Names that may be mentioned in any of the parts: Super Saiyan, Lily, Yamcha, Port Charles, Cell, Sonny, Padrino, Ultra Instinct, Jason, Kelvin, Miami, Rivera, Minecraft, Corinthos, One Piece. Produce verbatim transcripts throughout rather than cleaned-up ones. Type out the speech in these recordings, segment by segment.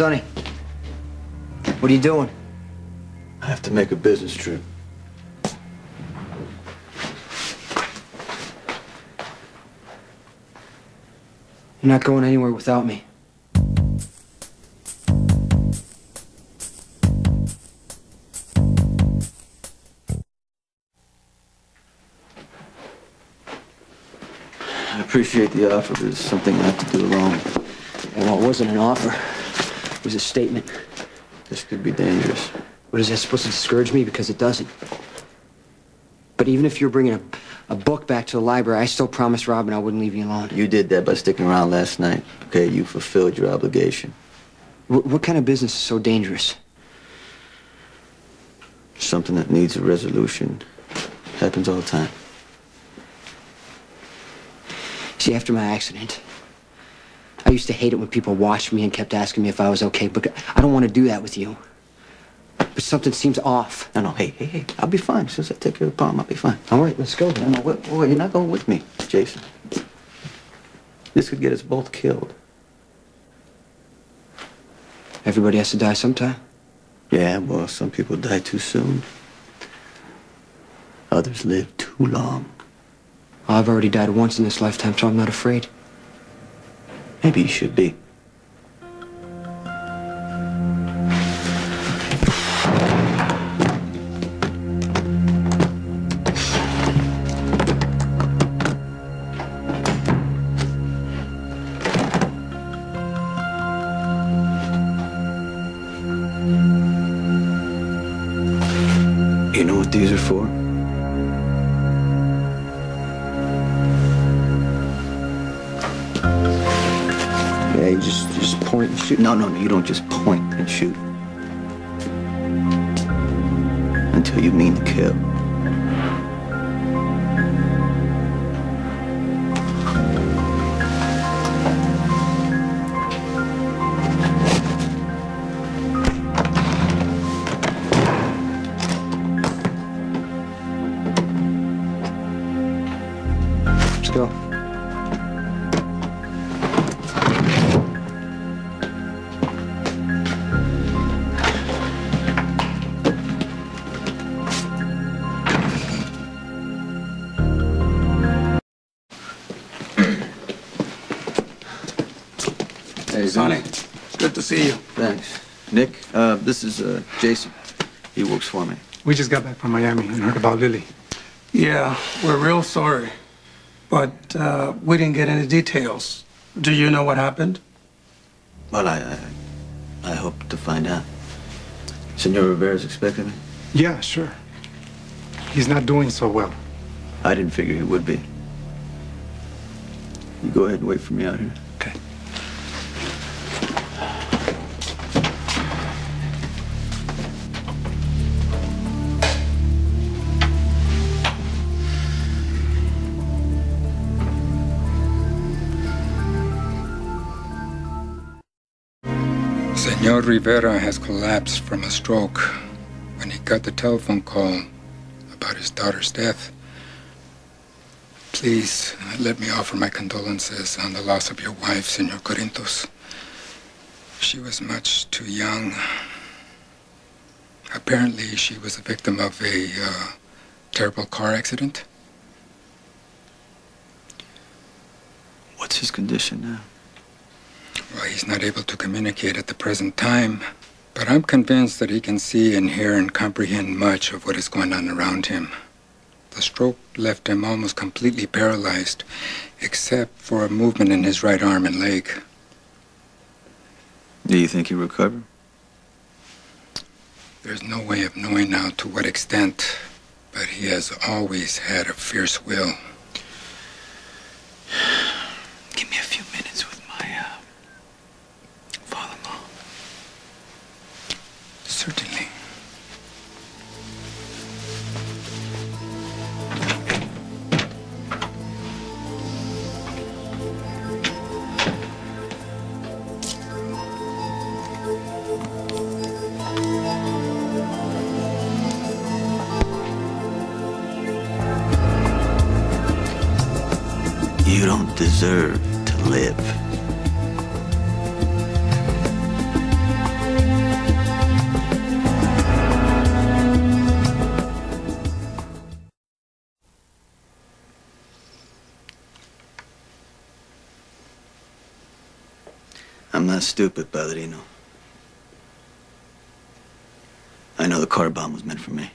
Sonny, what are you doing? I have to make a business trip. You're not going anywhere without me. I appreciate the offer, but it's something I have to do alone. Well, it wasn't an offer. It was a statement. This could be dangerous. What, is that supposed to discourage me? Because it doesn't. But even if you're bringing a, a book back to the library, I still promised Robin I wouldn't leave you alone. You did that by sticking around last night, okay? You fulfilled your obligation. W- what kind of business is so dangerous? Something that needs a resolution. Happens all the time. See, after my accident, I used to hate it when people watched me and kept asking me if I was okay, but I don't want to do that with you. But something seems off. No, no, hey, hey, hey, I'll be fine. As soon as I take care of the problem, I'll be fine. All right, let's go. Then. No, no, wait, wait, you're not going with me, Jason. This could get us both killed. Everybody has to die sometime. Yeah, well, some people die too soon. Others live too long. Well, I've already died once in this lifetime, so I'm not afraid. Maybe you should be. You know what these are for? You just, just point and shoot. No, no, no, you don't just point and shoot. Until you mean to kill. Let's go. Sonny, good to see you. Thanks. Nick, uh, this is uh, Jason. He works for me. We just got back from Miami and heard about Lily. Yeah, we're real sorry, but uh, we didn't get any details. Do you know what happened? Well, I, I, I hope to find out. Senor Rivera's expecting me? Yeah, sure. He's not doing so well. I didn't figure he would be. You go ahead and wait for me out here. Okay. Senor Rivera has collapsed from a stroke. When he got the telephone call about his daughter's death, please let me offer my condolences on the loss of your wife, Senor Corinthos. She was much too young. Apparently, she was a victim of a uh, terrible car accident. What's his condition now? Well, he's not able to communicate at the present time, but I'm convinced that he can see and hear and comprehend much of what is going on around him. The stroke left him almost completely paralyzed, except for a movement in his right arm and leg. Do you think he'll recover? There's no way of knowing now to what extent, but he has always had a fierce will. Give me a few minutes with my, uh... Certainly. You don't deserve to live. I'm not stupid, Padrino. I know the car bomb was meant for me.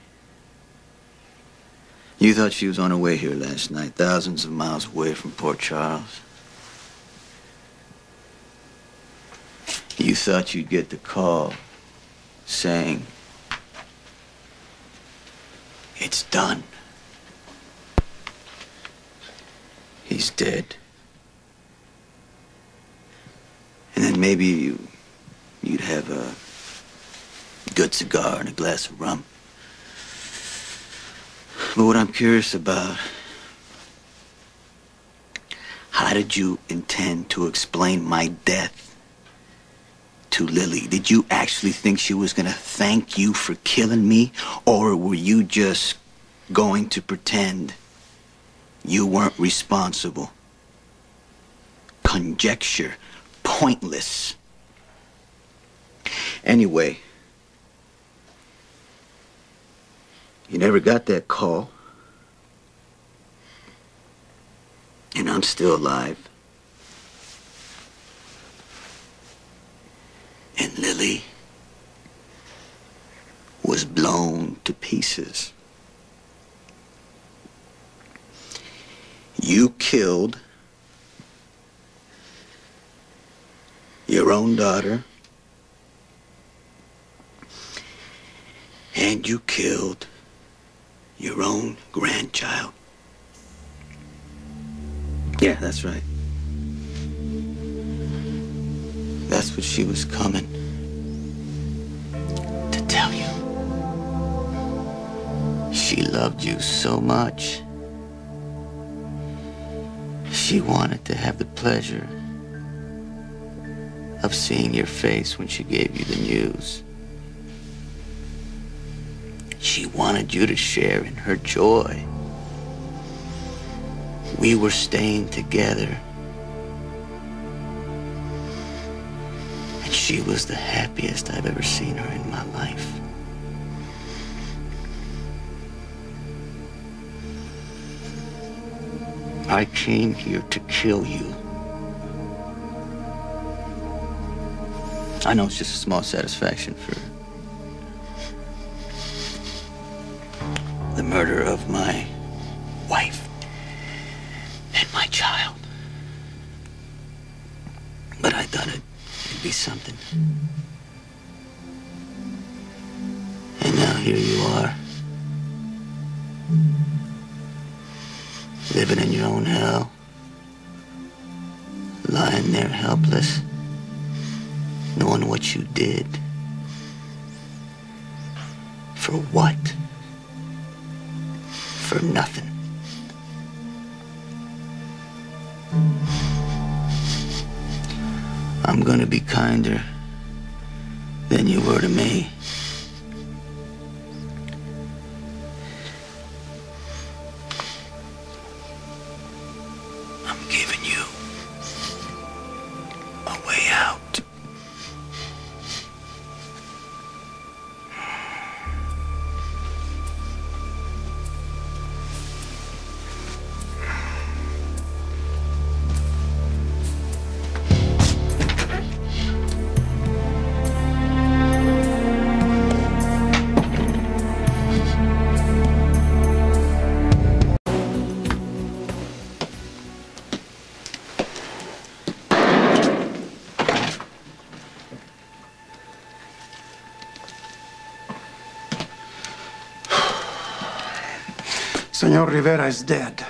You thought she was on her way here last night, thousands of miles away from Port Charles. You thought you'd get the call saying, it's done. He's dead. And then maybe you, you'd have a good cigar and a glass of rum. But what I'm curious about, how did you intend to explain my death to Lily? Did you actually think she was gonna thank you for killing me? Or were you just going to pretend you weren't responsible? Conjecture. Pointless. Anyway, you never got that call. And I'm still alive. And Lily was blown to pieces. You killed your own daughter, and you killed your own grandchild. Yeah, that's right. That's what she was coming to tell you. She loved you so much. She wanted to have the pleasure of seeing your face when she gave you the news. She wanted you to share in her joy. We were staying together. And she was the happiest I've ever seen her in my life. I came here to kill you. I know it's just a small satisfaction for the murder of my wife and my child. But I thought it'd be something. And now here you are, living in your own hell, lying there helpless, knowing what you did. For what? For nothing. I'm gonna be kinder than you were to me. I'm giving you a way out. Señor Rivera is dead.